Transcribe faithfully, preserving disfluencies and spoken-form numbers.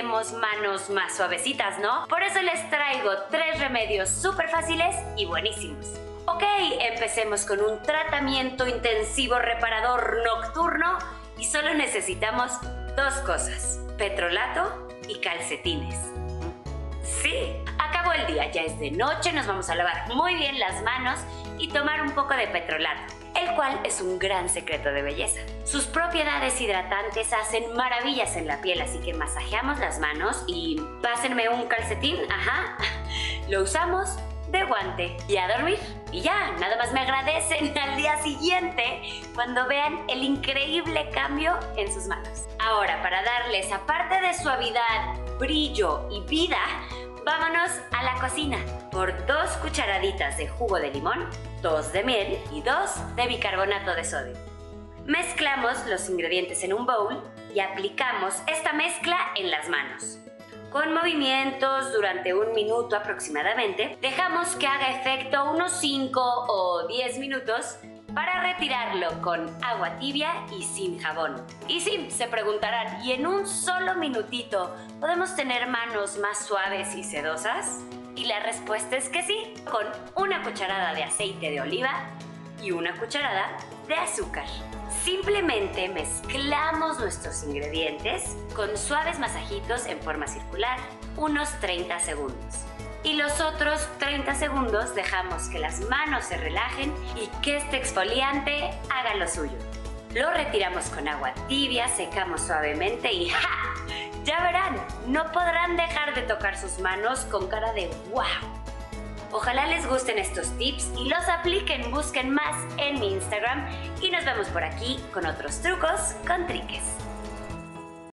queremos manos más suavecitas, ¿no? Por eso les traigo tres remedios súper fáciles y buenísimos. Ok, empecemos con un tratamiento intensivo reparador nocturno y solo necesitamos dos cosas, petrolato y calcetines. Sí, acabó el día, ya es de noche, nos vamos a lavar muy bien las manos y tomar un poco de petrolato, el cual es un gran secreto de belleza. Sus propiedades hidratantes hacen maravillas en la piel, así que masajeamos las manos y pásenme un calcetín, ajá, lo usamos de guante y a dormir. Y ya, nada más me agradecen al día siguiente cuando vean el increíble cambio en sus manos. Ahora, para darles, aparte de suavidad, brillo y vida, vámonos a la cocina por dos cucharaditas de jugo de limón, dos de miel y dos de bicarbonato de sodio. Mezclamos los ingredientes en un bowl y aplicamos esta mezcla en las manos. Con movimientos durante un minuto aproximadamente, dejamos que haga efecto unos cinco o diez minutos para retirarlo con agua tibia y sin jabón. Y sí, se preguntarán, ¿y en un solo minutito podemos tener manos más suaves y sedosas? Y la respuesta es que sí, con una cucharada de aceite de oliva y una cucharada de azúcar. Simplemente mezclamos nuestros ingredientes con suaves masajitos en forma circular, unos treinta segundos. Y los otros treinta segundos dejamos que las manos se relajen y que este exfoliante haga lo suyo. Lo retiramos con agua tibia, secamos suavemente y ¡ja! Ya verán, no podrán dejar de tocar sus manos con cara de ¡wow! Ojalá les gusten estos tips y los apliquen, busquen más en mi Instagram y nos vemos por aquí con otros trucos con triques.